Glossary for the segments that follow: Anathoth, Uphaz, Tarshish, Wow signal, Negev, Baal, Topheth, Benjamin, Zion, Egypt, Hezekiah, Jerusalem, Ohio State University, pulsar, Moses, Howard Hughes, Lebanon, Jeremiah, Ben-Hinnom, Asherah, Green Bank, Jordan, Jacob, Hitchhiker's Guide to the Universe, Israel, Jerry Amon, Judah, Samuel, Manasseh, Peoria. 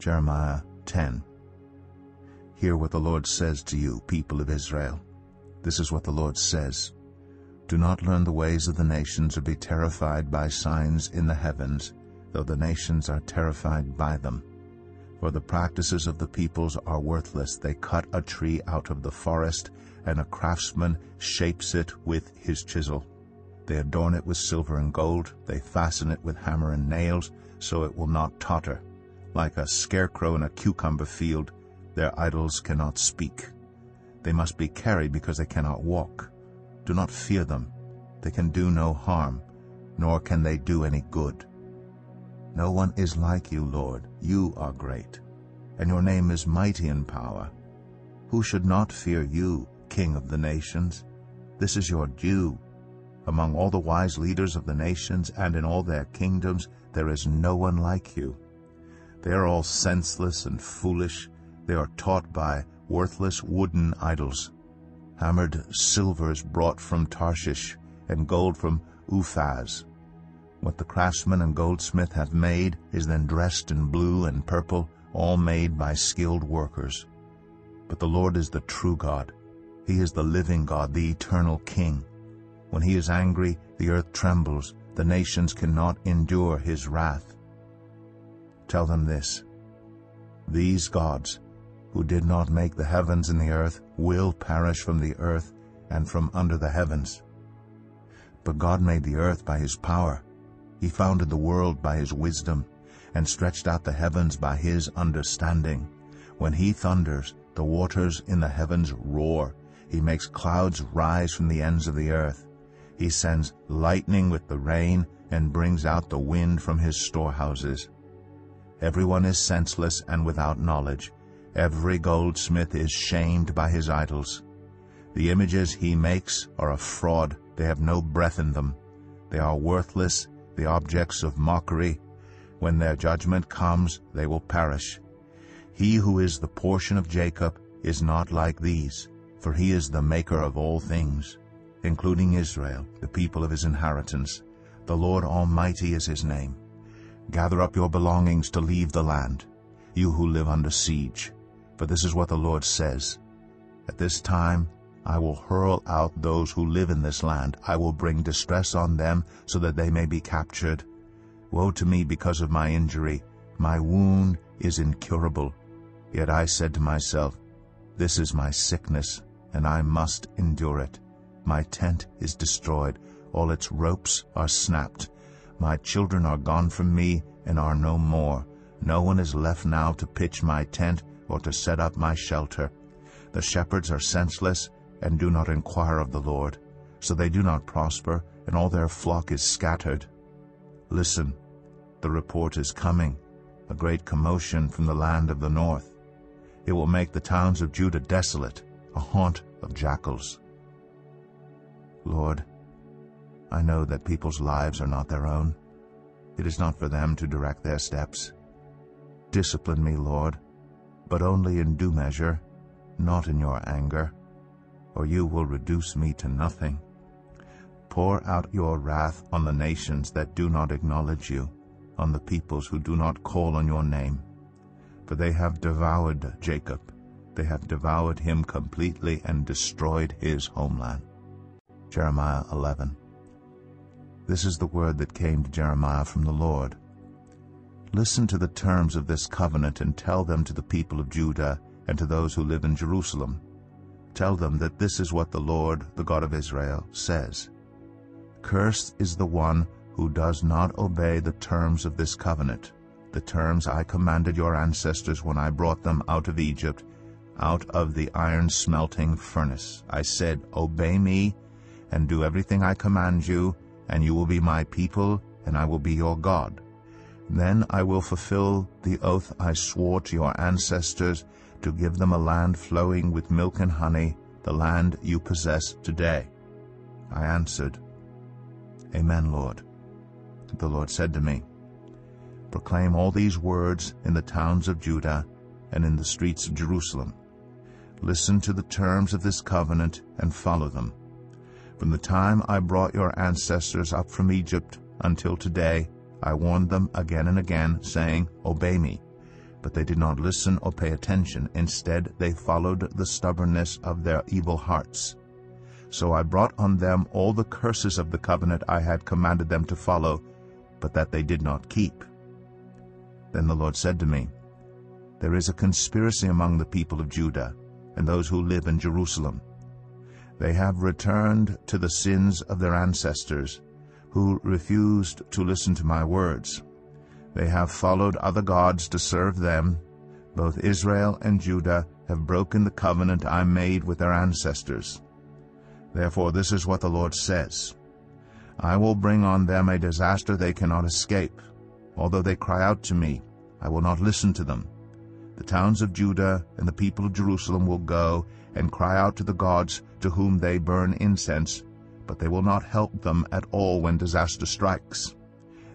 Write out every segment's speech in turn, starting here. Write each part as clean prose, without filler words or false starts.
Jeremiah 10. Hear what the Lord says to you, people of Israel. This is what the Lord says. Do not learn the ways of the nations or be terrified by signs in the heavens, though the nations are terrified by them. For the practices of the peoples are worthless. They cut a tree out of the forest, and a craftsman shapes it with his chisel. They adorn it with silver and gold. They fasten it with hammer and nails, so it will not totter. Like a scarecrow in a cucumber field, their idols cannot speak. They must be carried because they cannot walk. Do not fear them. They can do no harm, nor can they do any good. No one is like you, Lord. You are great, and your name is mighty in power. Who should not fear you, King of the nations? This is your due. Among all the wise leaders of the nations and in all their kingdoms, there is no one like you. They are all senseless and foolish. They are taught by worthless wooden idols. Hammered silver is brought from Tarshish, and gold from Uphaz. What the craftsman and goldsmith have made is then dressed in blue and purple, all made by skilled workers. But the Lord is the true God. He is the living God, the eternal King. When he is angry, the earth trembles. The nations cannot endure his wrath. Tell them this. These gods, who did not make the heavens and the earth, will perish from the earth and from under the heavens. But God made the earth by his power. He founded the world by his wisdom, and stretched out the heavens by his understanding. When he thunders, the waters in the heavens roar. He makes clouds rise from the ends of the earth. He sends lightning with the rain, and brings out the wind from his storehouses. Everyone is senseless and without knowledge. Every goldsmith is shamed by his idols. The images he makes are a fraud. They have no breath in them. They are worthless, the objects of mockery. When their judgment comes, they will perish. He who is the portion of Jacob is not like these, for he is the maker of all things, including Israel, the people of his inheritance. The Lord Almighty is his name. Gather up your belongings to leave the land, you who live under siege. For this is what the Lord says. At this time I will hurl out those who live in this land. I will bring distress on them so that they may be captured. Woe to me because of my injury. My wound is incurable. Yet I said to myself, this is my sickness, and I must endure it. My tent is destroyed. All its ropes are snapped. My children are gone from me and are no more. No one is left now to pitch my tent or to set up my shelter. The shepherds are senseless and do not inquire of the Lord. So they do not prosper, and all their flock is scattered. Listen, the report is coming, a great commotion from the land of the north. It will make the towns of Judah desolate, a haunt of jackals. Lord, I know that people's lives are not their own. It is not for them to direct their steps. Discipline me, Lord, but only in due measure, not in your anger, or you will reduce me to nothing. Pour out your wrath on the nations that do not acknowledge you, on the peoples who do not call on your name. For they have devoured Jacob, they have devoured him completely and destroyed his homeland. Jeremiah 11. This is the word that came to Jeremiah from the Lord. Listen to the terms of this covenant and tell them to the people of Judah and to those who live in Jerusalem. Tell them that this is what the Lord, the God of Israel, says. Cursed is the one who does not obey the terms of this covenant, the terms I commanded your ancestors when I brought them out of Egypt, out of the iron-smelting furnace. I said, obey me and do everything I command you, and you will be my people, and I will be your God. Then I will fulfill the oath I swore to your ancestors, to give them a land flowing with milk and honey, the land you possess today. I answered, Amen, Lord. The Lord said to me, proclaim all these words in the towns of Judah and in the streets of Jerusalem. Listen to the terms of this covenant and follow them. From the time I brought your ancestors up from Egypt until today, I warned them again and again, saying, obey me. but they did not listen or pay attention. Instead, they followed the stubbornness of their evil hearts. So I brought on them all the curses of the covenant I had commanded them to follow, but that they did not keep. Then the Lord said to me, There is a conspiracy among the people of Judah and those who live in Jerusalem. They have returned to the sins of their ancestors, who refused to listen to my words. They have followed other gods to serve them. Both Israel and Judah have broken the covenant I made with their ancestors. Therefore, this is what the Lord says. I will bring on them a disaster they cannot escape. Although they cry out to me, I will not listen to them. The towns of Judah and the people of Jerusalem will go and cry out to the gods to whom they burn incense, but they will not help them at all when disaster strikes.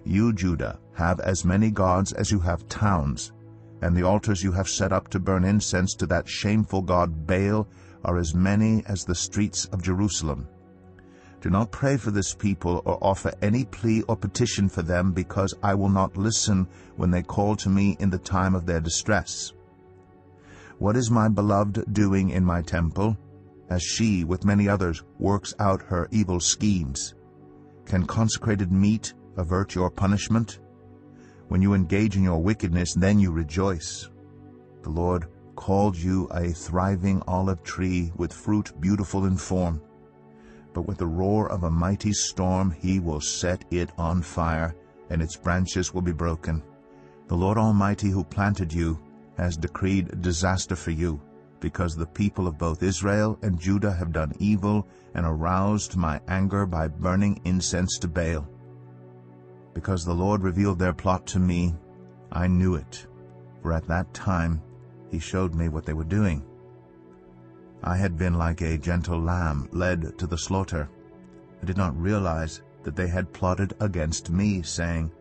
You, Judah, have as many gods as you have towns, and the altars you have set up to burn incense to that shameful god Baal are as many as the streets of Jerusalem. Do not pray for this people or offer any plea or petition for them, because I will not listen when they call to me in the time of their distress. What is my beloved doing in my temple, as she, with many others, works out her evil schemes? Can consecrated meat avert your punishment? When you engage in your wickedness, then you rejoice. The Lord called you a thriving olive tree with fruit beautiful in form. But with the roar of a mighty storm he will set it on fire, and its branches will be broken. The Lord Almighty, who planted you, has decreed disaster for you, because the people of both Israel and Judah have done evil and aroused my anger by burning incense to Baal. Because the Lord revealed their plot to me, I knew it, for at that time he showed me what they were doing. I had been like a gentle lamb led to the slaughter. I did not realize that they had plotted against me, saying,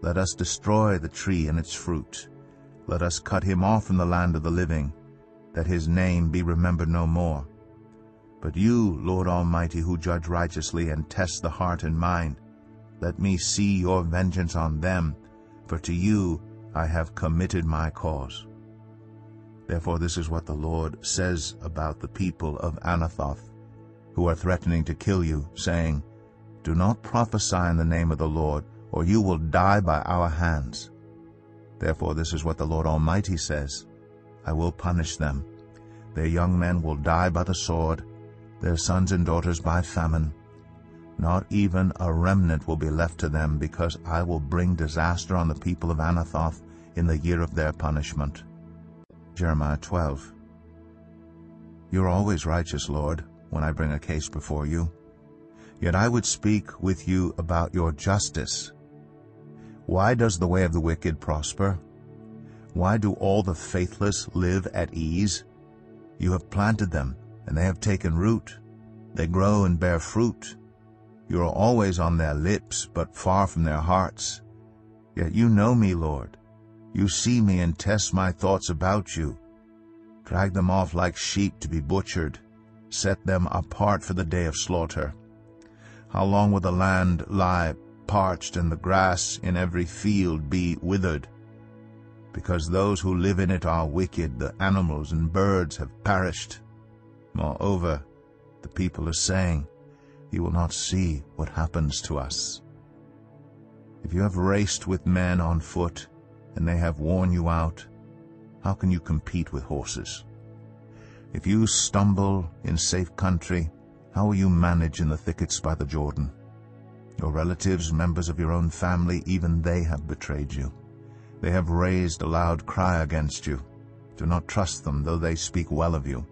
Let us destroy the tree and its fruit. Let us cut him off from the land of the living, that his name be remembered no more. But you, Lord Almighty, who judge righteously and test the heart and mind, let me see your vengeance on them, for to you I have committed my cause. Therefore this is what the Lord says about the people of Anathoth, who are threatening to kill you, saying, Do not prophesy in the name of the Lord, or you will die by our hands. Therefore this is what the Lord Almighty says, I will punish them. Their young men will die by the sword, their sons and daughters by famine. Not even a remnant will be left to them, because I will bring disaster on the people of Anathoth in the year of their punishment. Jeremiah 12. You are always righteous, Lord, when I bring a case before you. Yet I would speak with you about your justice. Why does the way of the wicked prosper? Why do all the faithless live at ease? You have planted them, and they have taken root. They grow and bear fruit. You are always on their lips, but far from their hearts. Yet you know me, Lord. You see me and test my thoughts about you. Drag them off like sheep to be butchered. Set them apart for the day of slaughter. How long will the land lie parched, and the grass in every field be withered? Because those who live in it are wicked, the animals and birds have perished. Moreover, the people are saying, You will not see what happens to us. If you have raced with men on foot, and they have worn you out, how can you compete with horses? If you stumble in safe country, how will you manage in the thickets by the Jordan? Your relatives, members of your own family, even they have betrayed you. They have raised a loud cry against you. Do not trust them, though they speak well of you.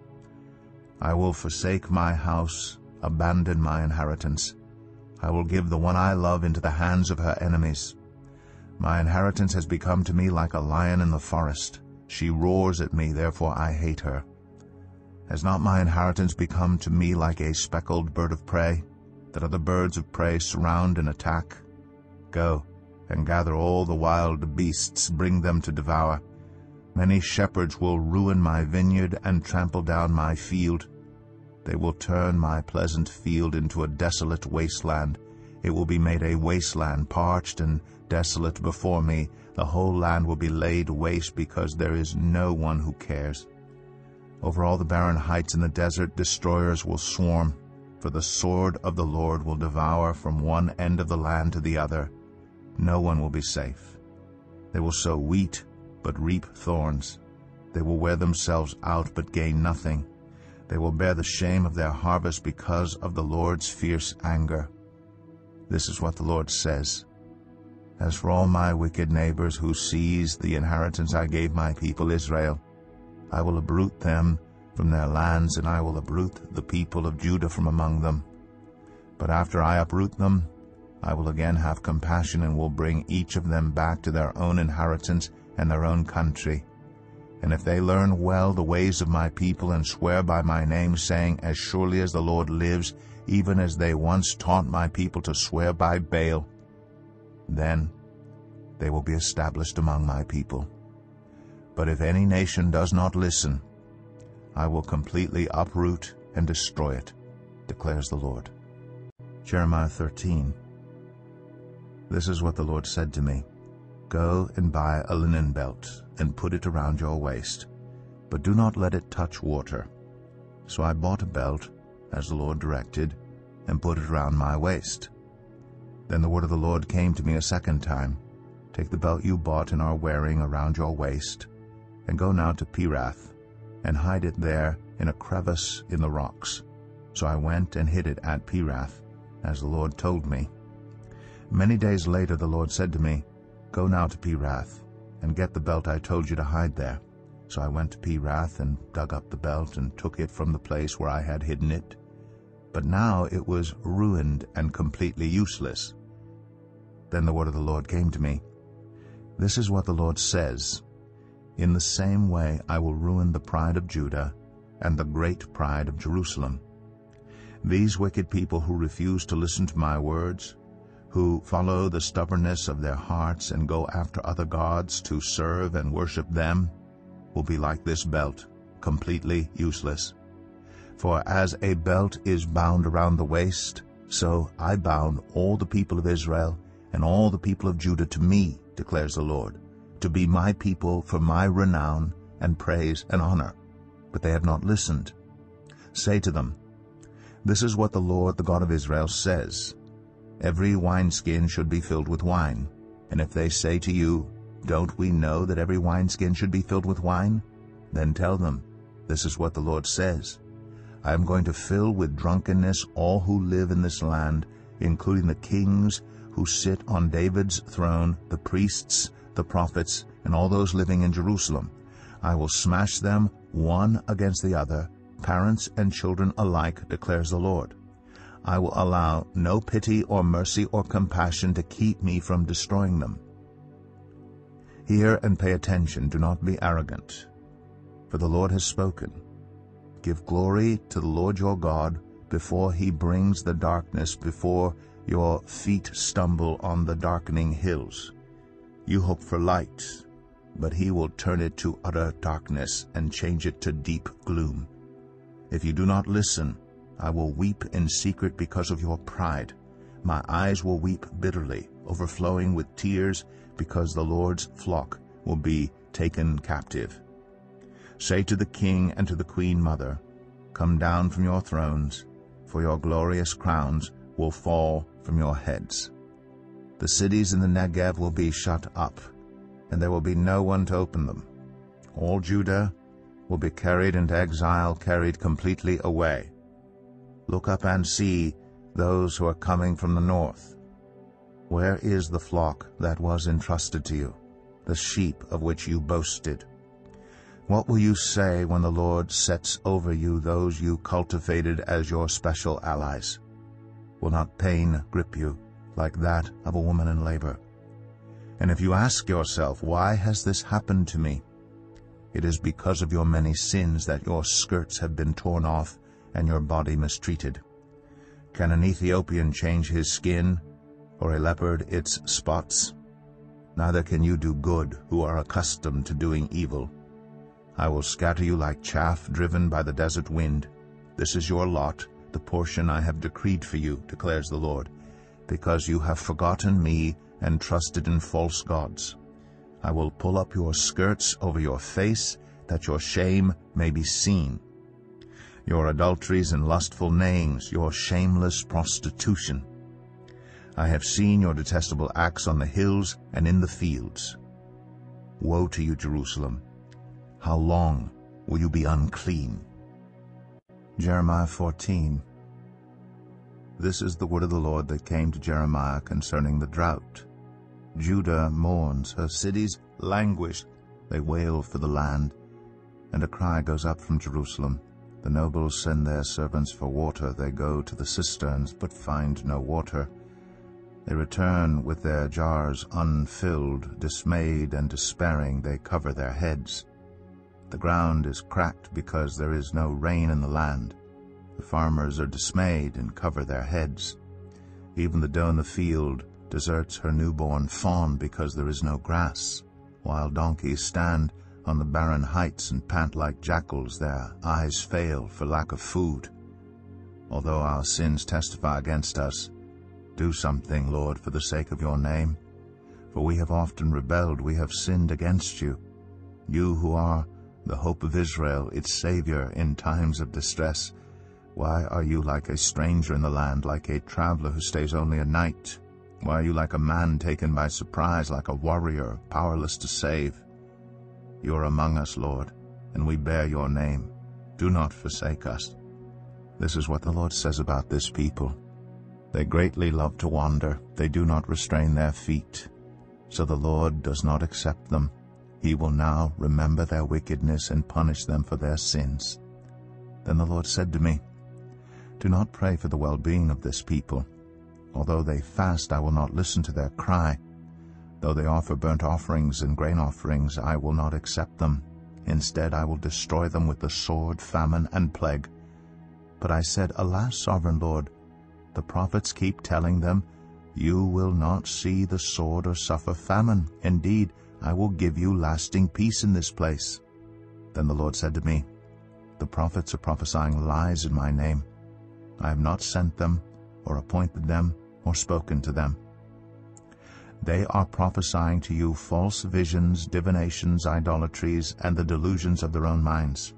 I will forsake my house, abandon my inheritance. I will give the one I love into the hands of her enemies. My inheritance has become to me like a lion in the forest. She roars at me, therefore I hate her. Has not my inheritance become to me like a speckled bird of prey, that other birds of prey surround and attack? Go and gather all the wild beasts, bring them to devour. Many shepherds will ruin my vineyard and trample down my field. They will turn my pleasant field into a desolate wasteland. It will be made a wasteland, parched and desolate before me. The whole land will be laid waste because there is no one who cares. Over all the barren heights in the desert, destroyers will swarm, for the sword of the Lord will devour from one end of the land to the other. No one will be safe. They will sow wheat, but reap thorns. They will wear themselves out, but gain nothing. They will bear the shame of their harvest because of the Lord's fierce anger. This is what the Lord says. As for all my wicked neighbors who seized the inheritance I gave my people Israel, I will uproot them from their lands, and I will uproot the people of Judah from among them. But after I uproot them, I will again have compassion and will bring each of them back to their own inheritance and their own country. And if they learn well the ways of my people and swear by my name, saying, As surely as the Lord lives, even as they once taught my people to swear by Baal, then they will be established among my people. But if any nation does not listen, I will completely uproot and destroy it, declares the Lord. Jeremiah 13. This is what the Lord said to me. Go and buy a linen belt and put it around your waist, but do not let it touch water. So I bought a belt, as the Lord directed, and put it around my waist. Then the word of the Lord came to me a second time. Take the belt you bought and are wearing around your waist, and go now to Perath, and hide it there in a crevice in the rocks. So I went and hid it at Perath, as the Lord told me. Many days later the Lord said to me, Go now to Perath, and get the belt I told you to hide there. So I went to Perath and dug up the belt and took it from the place where I had hidden it. But now it was ruined and completely useless. Then the word of the Lord came to me. This is what the Lord says. In the same way I will ruin the pride of Judah and the great pride of Jerusalem. These wicked people who refuse to listen to my words, who follow the stubbornness of their hearts and go after other gods to serve and worship them, will be like this belt, completely useless. For as a belt is bound around the waist, so I bound all the people of Israel and all the people of Judah to me, declares the Lord, to be my people for my renown and praise and honor. But they have not listened. Say to them, This is what the Lord, the God of Israel, says. Every wineskin should be filled with wine. And if they say to you, Don't we know that every wineskin should be filled with wine? Then tell them, This is what the Lord says. I am going to fill with drunkenness all who live in this land, including the kings who sit on David's throne, the priests, the prophets, and all those living in Jerusalem. I will smash them one against the other, parents and children alike, declares the Lord. I will allow no pity or mercy or compassion to keep me from destroying them. Hear and pay attention. Do not be arrogant, for the Lord has spoken. Give glory to the Lord your God before he brings the darkness, before your feet stumble on the darkening hills. You hope for light, but he will turn it to utter darkness and change it to deep gloom. If you do not listen, I will weep in secret because of your pride. My eyes will weep bitterly, overflowing with tears, because the Lord's flock will be taken captive. Say to the king and to the queen mother, Come down from your thrones, for your glorious crowns will fall from your heads. The cities in the Negev will be shut up, and there will be no one to open them. All Judah will be carried into exile, carried completely away. Look up and see those who are coming from the north. Where is the flock that was entrusted to you, the sheep of which you boasted? What will you say when the Lord sets over you those you cultivated as your special allies? Will not pain grip you like that of a woman in labor? And if you ask yourself, Why has this happened to me? It is because of your many sins that your skirts have been torn off and your body mistreated. Can an Ethiopian change his skin, or a leopard its spots? Neither can you do good who are accustomed to doing evil. I will scatter you like chaff driven by the desert wind. This is your lot, the portion I have decreed for you, declares the Lord, because you have forgotten me and trusted in false gods. I will pull up your skirts over your face, that your shame may be seen. Your adulteries and lustful neighings, your shameless prostitution. I have seen your detestable acts on the hills and in the fields. Woe to you, Jerusalem! How long will you be unclean? Jeremiah 14. This is the word of the Lord that came to Jeremiah concerning the drought. Judah mourns, her cities languish, they wail for the land, and a cry goes up from Jerusalem. The nobles send their servants for water, they go to the cisterns, but find no water. They return with their jars unfilled, dismayed and despairing, they cover their heads. The ground is cracked because there is no rain in the land. The farmers are dismayed and cover their heads. Even the doe in the field deserts her newborn fawn because there is no grass. Wild donkeys stand on the barren heights and pant like jackals, their eyes fail for lack of food. Although our sins testify against us, do something, Lord, for the sake of your name. For we have often rebelled, we have sinned against you. You who are the hope of Israel, its Savior in times of distress, why are you like a stranger in the land, like a traveler who stays only a night? Why are you like a man taken by surprise, like a warrior powerless to save? You are among us, Lord, and we bear your name. Do not forsake us. This is what the Lord says about this people. They greatly love to wander. They do not restrain their feet. So the Lord does not accept them. He will now remember their wickedness and punish them for their sins. Then the Lord said to me, do not pray for the well-being of this people. Although they fast, I will not listen to their cry. Though they offer burnt offerings and grain offerings, I will not accept them. Instead, I will destroy them with the sword, famine, and plague. But I said, alas, Sovereign Lord, the prophets keep telling them, you will not see the sword or suffer famine. Indeed, I will give you lasting peace in this place. Then the Lord said to me, the prophets are prophesying lies in my name. I have not sent them, or appointed them, or spoken to them. They are prophesying to you false visions, divinations, idolatries, and the delusions of their own minds.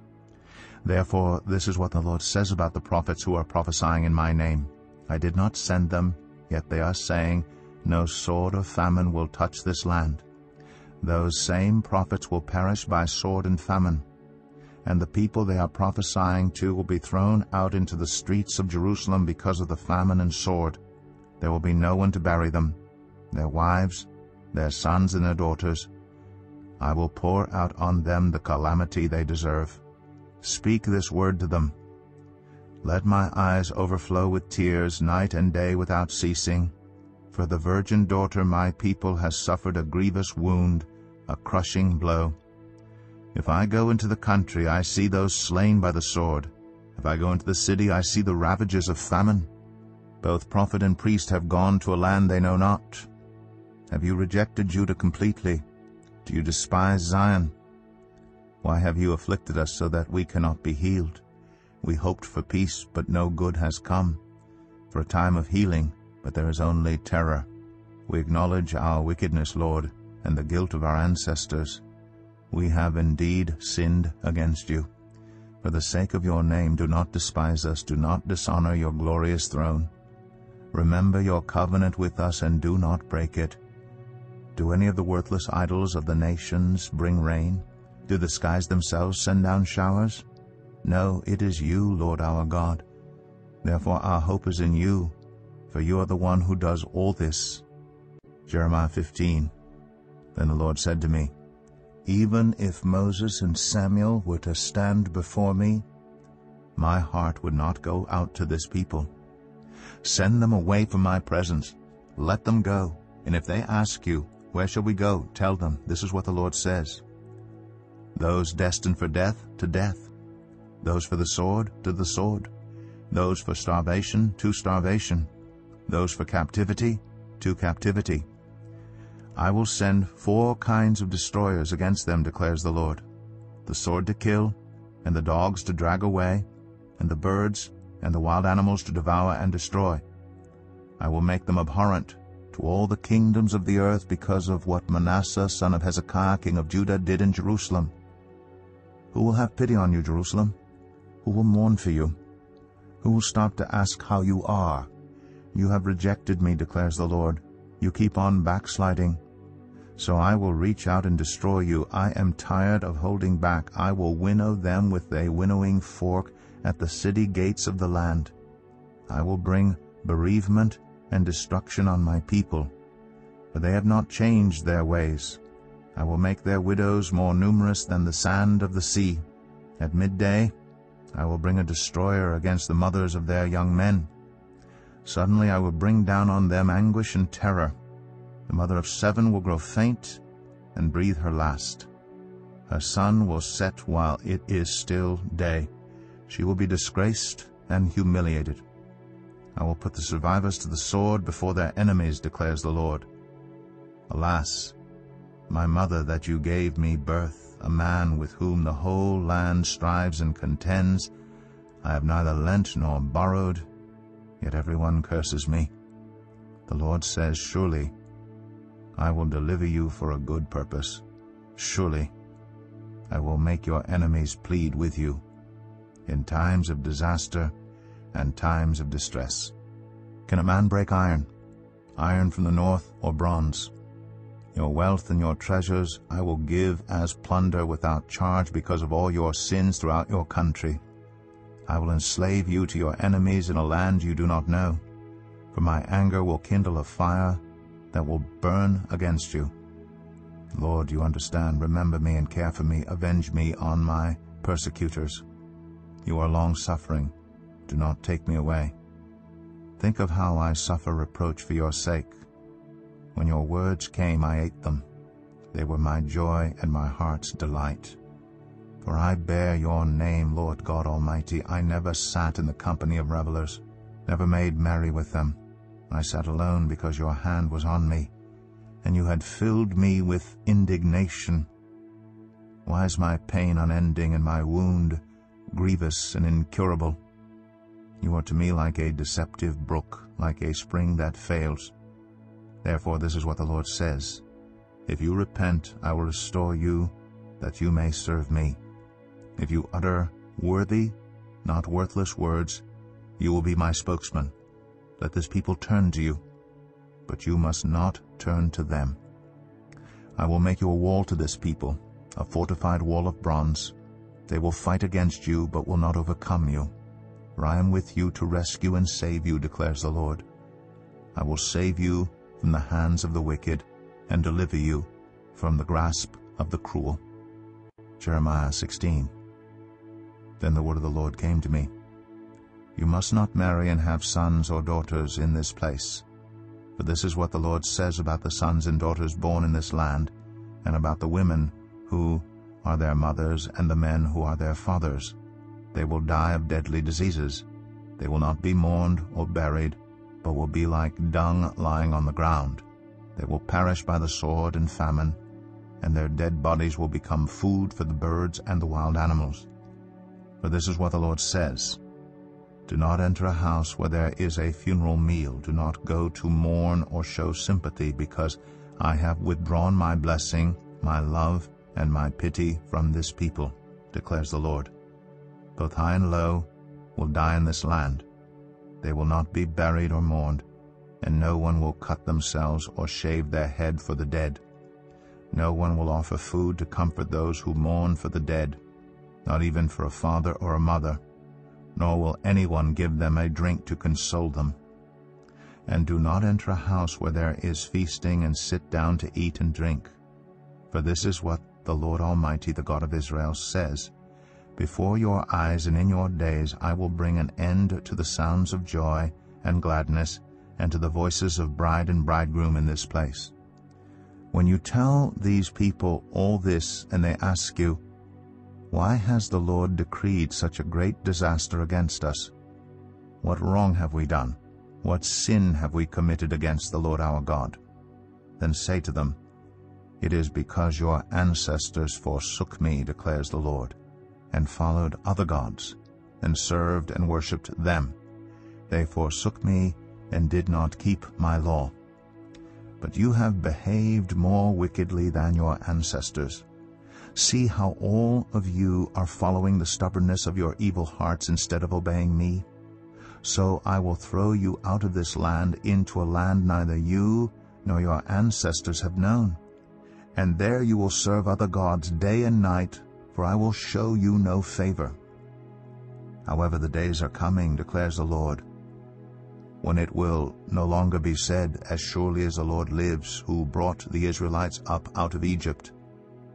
Therefore, this is what the Lord says about the prophets who are prophesying in my name. I did not send them, yet they are saying, no sword or famine will touch this land. Those same prophets will perish by sword and famine, and the people they are prophesying to will be thrown out into the streets of Jerusalem because of the famine and sword. There will be no one to bury them, their wives, their sons and their daughters. I will pour out on them the calamity they deserve. Speak this word to them. Let my eyes overflow with tears night and day without ceasing, for the virgin daughter my people has suffered a grievous wound, a crushing blow. If I go into the country, I see those slain by the sword. If I go into the city, I see the ravages of famine. Both prophet and priest have gone to a land they know not. Have you rejected Judah completely? Do you despise Zion? Why have you afflicted us so that we cannot be healed? We hoped for peace, but no good has come. For a time of healing, but there is only terror. We acknowledge our wickedness, Lord, and the guilt of our ancestors. We have indeed sinned against you. For the sake of your name, do not despise us. Do not dishonor your glorious throne. Remember your covenant with us and do not break it. Do any of the worthless idols of the nations bring rain? Do the skies themselves send down showers? No, it is you, Lord our God. Therefore our hope is in you, for you are the one who does all this. Jeremiah 15. Then the Lord said to me, even if Moses and Samuel were to stand before me, my heart would not go out to this people. Send them away from my presence. Let them go. And if they ask you, where shall we go? Tell them, this is what the Lord says. Those destined for death, to death. Those for the sword, to the sword. Those for starvation, to starvation. Those for captivity, to captivity. I will send 4 kinds of destroyers against them, declares the Lord. The sword to kill, and the dogs to drag away, and the birds and the wild animals to devour and destroy. I will make them abhorrent to all the kingdoms of the earth because of what Manasseh son of Hezekiah king of Judah did in Jerusalem. Who will have pity on you, Jerusalem? Who will mourn for you? Who will stop to ask how you are? You have rejected me, declares the Lord. You keep on backsliding. So I will reach out and destroy you. I am tired of holding back. I will winnow them with a winnowing fork at the city gates of the land. I will bring bereavement and destruction on my people, for they have not changed their ways. I will make their widows more numerous than the sand of the sea. At midday I will bring a destroyer against the mothers of their young men. Suddenly I will bring down on them anguish and terror. The mother of 7 will grow faint and breathe her last. Her sun will set while it is still day. She will be disgraced and humiliated. I will put the survivors to the sword before their enemies, declares the Lord. Alas, my mother, that you gave me birth, a man with whom the whole land strives and contends. I have neither lent nor borrowed, yet everyone curses me. The Lord says, surely I will deliver you for a good purpose. Surely I will make your enemies plead with you in times of disaster and times of distress. Can a man break iron, iron from the north, or bronze? Your wealth and your treasures I will give as plunder without charge because of all your sins throughout your country. I will enslave you to your enemies in a land you do not know, for my anger will kindle a fire that will burn against you. Lord, you understand. Remember me and care for me. Avenge me on my persecutors. You are long-suffering. Do not take me away. Think of how I suffer reproach for your sake. When your words came, I ate them. They were my joy and my heart's delight. For I bear your name, Lord God Almighty. I never sat in the company of revelers, never made merry with them. I sat alone because your hand was on me, and you had filled me with indignation. Why is my pain unending and my wound grievous and incurable? You are to me like a deceptive brook, like a spring that fails. Therefore this is what the Lord says. If you repent, I will restore you, that you may serve me. If you utter worthy, not worthless words, you will be my spokesman. Let this people turn to you, but you must not turn to them. I will make you a wall to this people, a fortified wall of bronze. They will fight against you, but will not overcome you. For I am with you to rescue and save you, declares the Lord. I will save you from the hands of the wicked and deliver you from the grasp of the cruel. Jeremiah 16. Then the word of the Lord came to me. You must not marry and have sons or daughters in this place. For this is what the Lord says about the sons and daughters born in this land, and about the women who are their mothers and the men who are their fathers. They will die of deadly diseases. They will not be mourned or buried, but will be like dung lying on the ground. They will perish by the sword and famine, and their dead bodies will become food for the birds and the wild animals. For this is what the Lord says. Do not enter a house where there is a funeral meal. Do not go to mourn or show sympathy, because I have withdrawn my blessing, my love, and my pity from this people, declares the Lord. Both high and low will die in this land. They will not be buried or mourned, and no one will cut themselves or shave their head for the dead. No one will offer food to comfort those who mourn for the dead, not even for a father or a mother, nor will anyone give them a drink to console them. And do not enter a house where there is feasting and sit down to eat and drink. For this is what the Lord Almighty, the God of Israel, says. Before your eyes and in your days I will bring an end to the sounds of joy and gladness, and to the voices of bride and bridegroom in this place. When you tell these people all this, and they ask you, why has the Lord decreed such a great disaster against us? What wrong have we done? What sin have we committed against the Lord our God? Then say to them, it is because your ancestors forsook me, declares the Lord, and followed other gods, and served and worshipped them. They forsook me and did not keep my law. but you have behaved more wickedly than your ancestors. See how all of you are following the stubbornness of your evil hearts instead of obeying me. So I will throw you out of this land into a land neither you nor your ancestors have known. And there you will serve other gods day and night, for I will show you no favor. However, the days are coming, declares the Lord, when it will no longer be said, as surely as the Lord lives, who brought the Israelites up out of Egypt.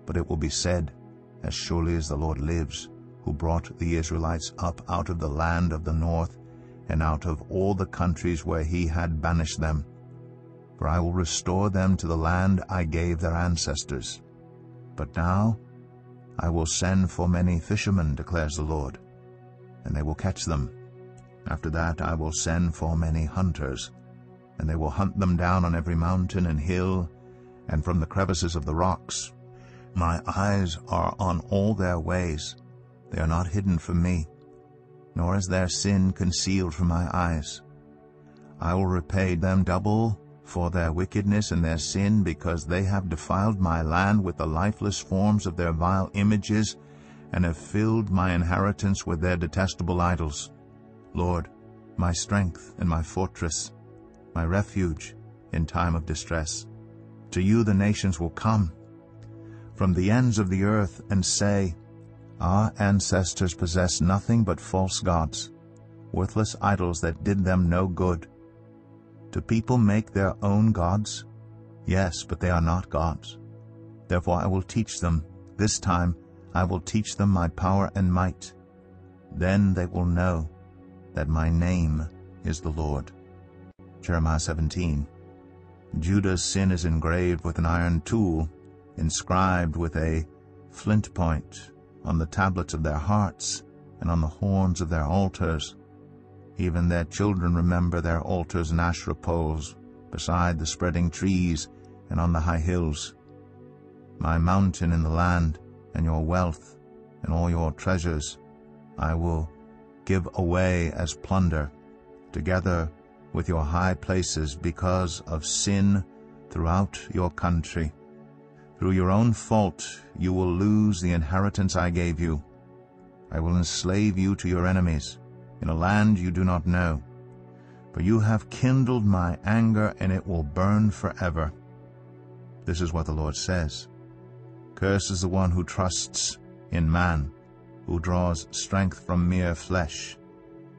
But it will be said, as surely as the Lord lives, who brought the Israelites up out of the land of the north and out of all the countries where he had banished them. For I will restore them to the land I gave their ancestors. But now I will send for many fishermen, declares the Lord, and they will catch them. After that I will send for many hunters, and they will hunt them down on every mountain and hill, and from the crevices of the rocks. My eyes are on all their ways. They are not hidden from me, nor is their sin concealed from my eyes. I will repay them double for their wickedness and their sin, because they have defiled my land with the lifeless forms of their vile images, and have filled my inheritance with their detestable idols. Lord, my strength and my fortress, my refuge in time of distress, to you the nations will come from the ends of the earth and say, our ancestors possessed nothing but false gods, worthless idols that did them no good. Do people make their own gods? Yes, but they are not gods. Therefore I will teach them, this time I will teach them my power and might. Then they will know that my name is the Lord. Jeremiah 17. Judah's sin is engraved with an iron tool, inscribed with a flint point, on the tablets of their hearts and on the horns of their altars. Even their children remember their altars and asherah poles beside the spreading trees and on the high hills. My mountain in the land, and your wealth and all your treasures, I will give away as plunder, together with your high places, because of sin throughout your country. Through your own fault you will lose the inheritance I gave you. I will enslave you to your enemies, in a land you do not know. For you have kindled my anger, and it will burn forever. This is what the Lord says. Cursed is the one who trusts in man, who draws strength from mere flesh,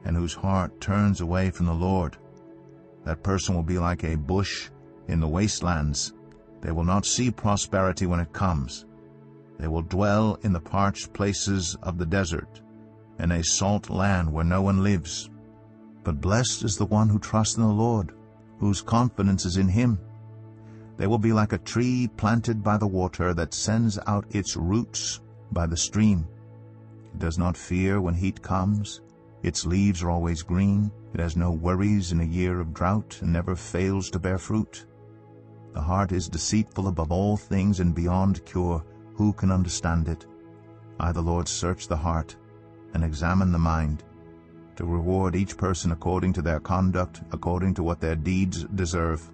and whose heart turns away from the Lord. That person will be like a bush in the wastelands. They will not see prosperity when it comes. They will dwell in the parched places of the desert, in a salt land where no one lives. But blessed is the one who trusts in the Lord, whose confidence is in him. They will be like a tree planted by the water, that sends out its roots by the stream. It does not fear when heat comes. Its leaves are always green. It has no worries in a year of drought, and never fails to bear fruit. The heart is deceitful above all things and beyond cure. Who can understand it? I, the Lord, search the heart and examine the mind, to reward each person according to their conduct, according to what their deeds deserve.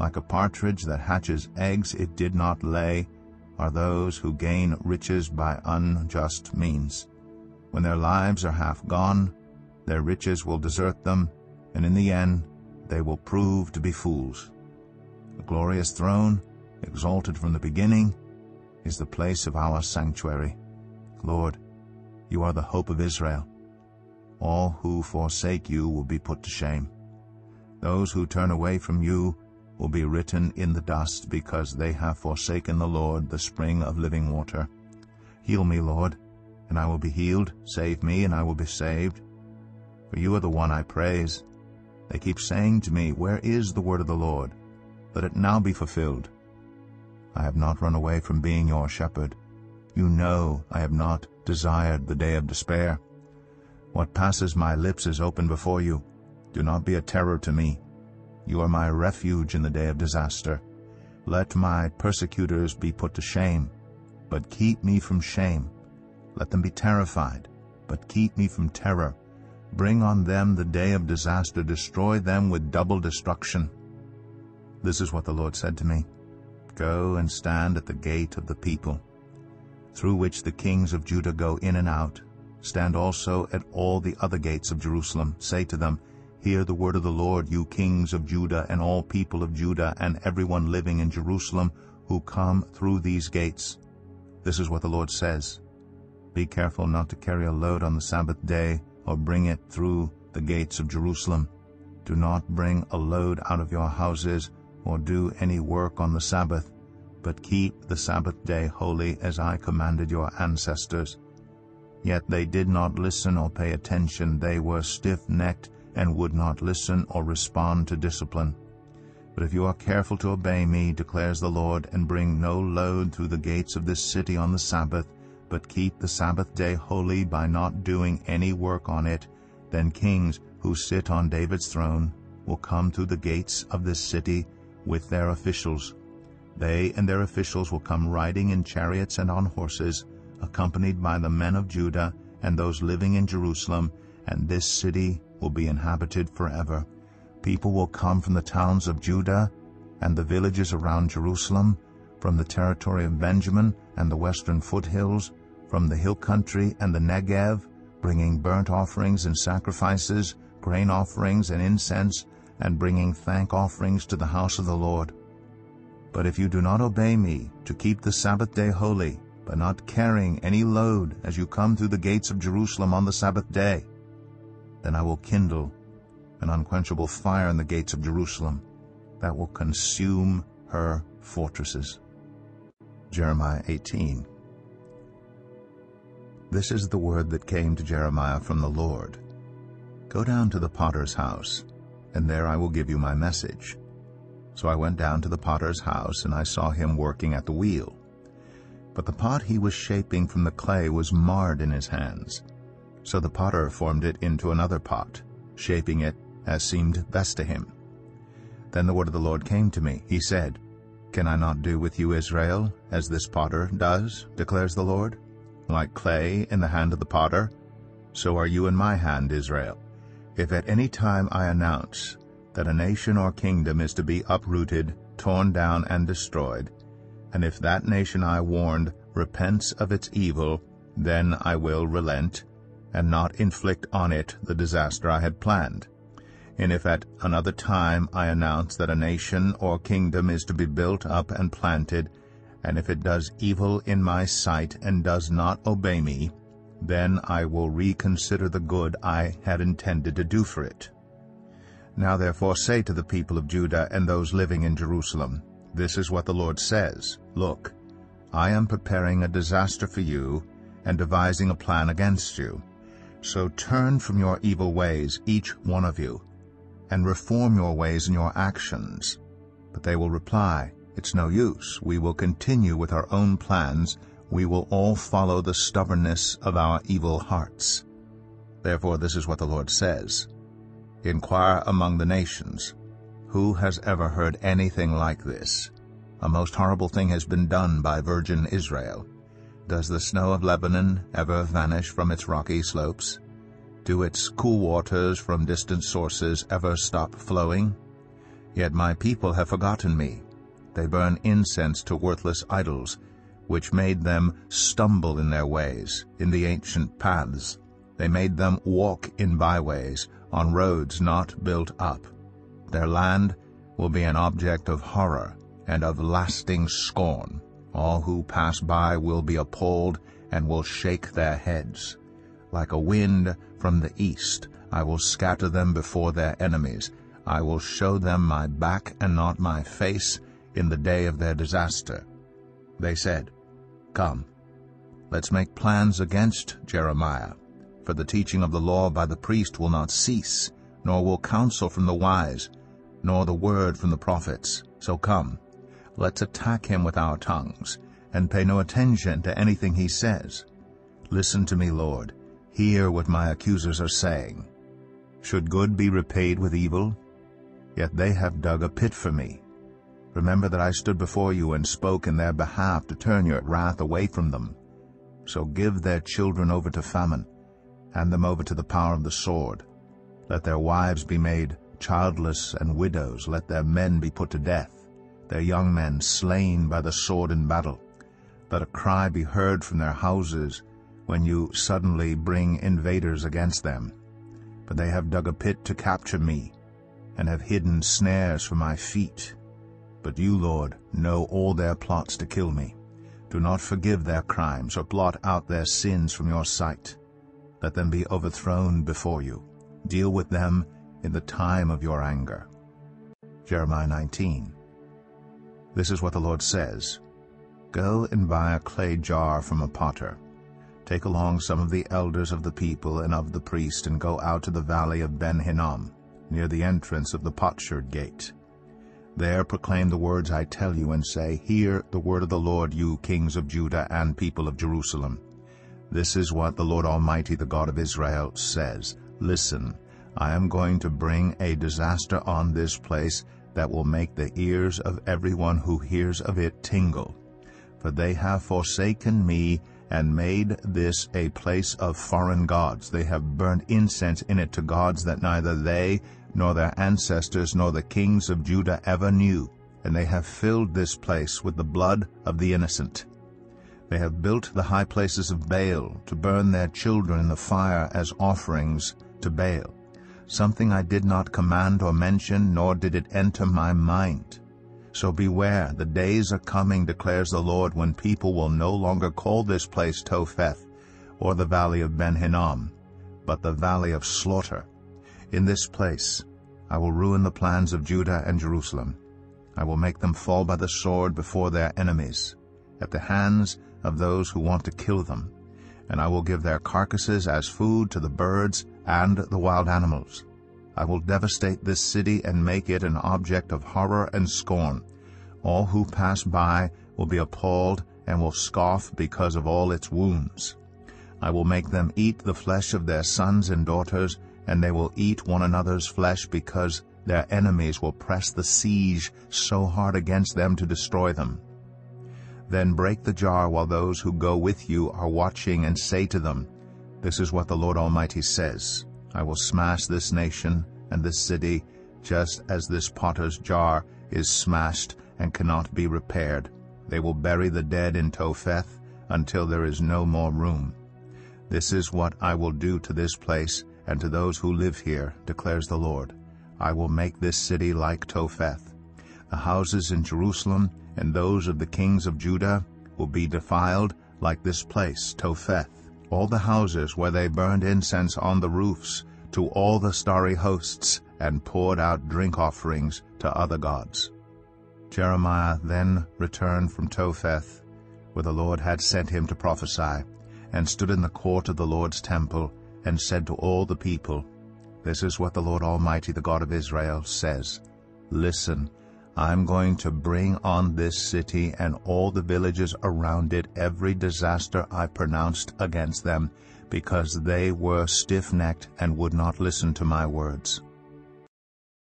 Like a partridge that hatches eggs it did not lay are those who gain riches by unjust means. When their lives are half gone, their riches will desert them, and in the end they will prove to be fools. The glorious throne, exalted from the beginning, is the place of our sanctuary. Lord, you are the hope of Israel. All who forsake you will be put to shame. Those who turn away from you will be written in the dust, because they have forsaken the Lord, the spring of living water. Heal me, Lord, and I will be healed. Save me, and I will be saved. For you are the one I praise. They keep saying to me, where is the word of the Lord? Let it now be fulfilled. I have not run away from being your shepherd. You know I have not desired the day of despair. What passes my lips is open before you. Do not be a terror to me. You are my refuge in the day of disaster. Let my persecutors be put to shame, but keep me from shame. Let them be terrified, but keep me from terror. Bring on them the day of disaster. Destroy them with double destruction. This is what the Lord said to me, Go and stand at the gate of the people, through which the kings of Judah go in and out. Stand also at all the other gates of Jerusalem. Say to them, Hear the word of the Lord, you kings of Judah, and all people of Judah, and everyone living in Jerusalem, who come through these gates. This is what the Lord says, Be careful not to carry a load on the Sabbath day, or bring it through the gates of Jerusalem. Do not bring a load out of your houses, or do any work on the Sabbath, but keep the Sabbath day holy, as I commanded your ancestors. Yet they did not listen or pay attention. They were stiff-necked and would not listen or respond to discipline. But if you are careful to obey me, declares the Lord, and bring no load through the gates of this city on the Sabbath, but keep the Sabbath day holy by not doing any work on it, then kings who sit on David's throne will come through the gates of this city with their officials. They and their officials will come riding in chariots and on horses, accompanied by the men of Judah and those living in Jerusalem, and this city will be inhabited forever. People will come from the towns of Judah and the villages around Jerusalem, from the territory of Benjamin and the western foothills, from the hill country and the Negev, bringing burnt offerings and sacrifices, grain offerings and incense, and bringing thank offerings to the house of the Lord. But if you do not obey me to keep the Sabbath day holy, by not carrying any load as you come through the gates of Jerusalem on the Sabbath day, then I will kindle an unquenchable fire in the gates of Jerusalem that will consume her fortresses. Jeremiah 18. This is the word that came to Jeremiah from the Lord. Go down to the potter's house, and there I will give you my message. So I went down to the potter's house, and I saw him working at the wheel. But the pot he was shaping from the clay was marred in his hands. So the potter formed it into another pot, shaping it as seemed best to him. Then the word of the Lord came to me. He said, Can I not do with you, Israel, as this potter does, declares the Lord? Like clay in the hand of the potter, so are you in my hand, Israel. If at any time I announce that a nation or kingdom is to be uprooted, torn down, and destroyed, and if that nation I warned repents of its evil, then I will relent and not inflict on it the disaster I had planned. And if at another time I announce that a nation or kingdom is to be built up and planted, and if it does evil in my sight and does not obey me, then I will reconsider the good I had intended to do for it. Now therefore say to the people of Judah and those living in Jerusalem, This is what the Lord says, Look, I am preparing a disaster for you and devising a plan against you. So turn from your evil ways, each one of you, and reform your ways and your actions. But they will reply, It's no use. We will continue with our own plans. We will all follow the stubbornness of our evil hearts. Therefore this is what the Lord says, Inquire among the nations. Who has ever heard anything like this? A most horrible thing has been done by virgin Israel. Does the snow of Lebanon ever vanish from its rocky slopes? Do its cool waters from distant sources ever stop flowing? Yet my people have forgotten me. They burn incense to worthless idols, which made them stumble in their ways, in the ancient paths. They made them walk in byways, on roads not built up. Their land will be an object of horror and of lasting scorn. All who pass by will be appalled and will shake their heads. Like a wind from the east, I will scatter them before their enemies. I will show them my back and not my face in the day of their disaster. They said, Come, let's make plans against Jeremiah, for the teaching of the law by the priest will not cease, nor will counsel from the wise, nor the word from the prophets. So come, let's attack him with our tongues, and pay no attention to anything he says. Listen to me, Lord. Hear what my accusers are saying. Should good be repaid with evil? Yet they have dug a pit for me. Remember that I stood before you and spoke in their behalf to turn your wrath away from them. So give their children over to famine, hand them over to the power of the sword. Let their wives be made Childless and widows, let their men be put to death, their young men slain by the sword in battle. Let a cry be heard from their houses when you suddenly bring invaders against them. But they have dug a pit to capture me, and have hidden snares for my feet. But you, Lord, know all their plots to kill me. Do not forgive their crimes or blot out their sins from your sight. Let them be overthrown before you. Deal with them in the time of your anger. Jeremiah 19. This is what the Lord says. Go and buy a clay jar from a potter. Take along some of the elders of the people and of the priest, and go out to the valley of Ben-Hinnom, near the entrance of the potsherd gate. There proclaim the words I tell you, and say, Hear the word of the Lord, you kings of Judah and people of Jerusalem. This is what the Lord Almighty, the God of Israel, says. Listen, I am going to bring a disaster on this place that will make the ears of everyone who hears of it tingle. For they have forsaken me and made this a place of foreign gods. They have burnt incense in it to gods that neither they nor their ancestors nor the kings of Judah ever knew. And they have filled this place with the blood of the innocent. They have built the high places of Baal to burn their children in the fire as offerings to Baal, something I did not command or mention, nor did it enter my mind. So beware, the days are coming, declares the Lord, when people will no longer call this place Topheth, or the valley of Ben-Hinnom, but the valley of slaughter. In this place I will ruin the plans of Judah and Jerusalem. I will make them fall by the sword before their enemies, at the hands of those who want to kill them, and I will give their carcasses as food to the birds and the wild animals. I will devastate this city and make it an object of horror and scorn. All who pass by will be appalled and will scoff because of all its wounds. I will make them eat the flesh of their sons and daughters, and they will eat one another's flesh, because their enemies will press the siege so hard against them to destroy them. Then break the jar while those who go with you are watching, and say to them, This is what the Lord Almighty says. I will smash this nation and this city, just as this potter's jar is smashed and cannot be repaired. They will bury the dead in Topheth until there is no more room. This is what I will do to this place and to those who live here, declares the Lord. I will make this city like Topheth. The houses in Jerusalem and those of the kings of Judah will be defiled like this place, Topheth. All the houses where they burned incense on the roofs to all the starry hosts, and poured out drink offerings to other gods. Jeremiah then returned from Topheth, where the Lord had sent him to prophesy, and stood in the court of the Lord's temple, and said to all the people, This is what the Lord Almighty, the God of Israel, says. Listen, I am going to bring on this city and all the villages around it every disaster I pronounced against them, because they were stiff-necked and would not listen to my words.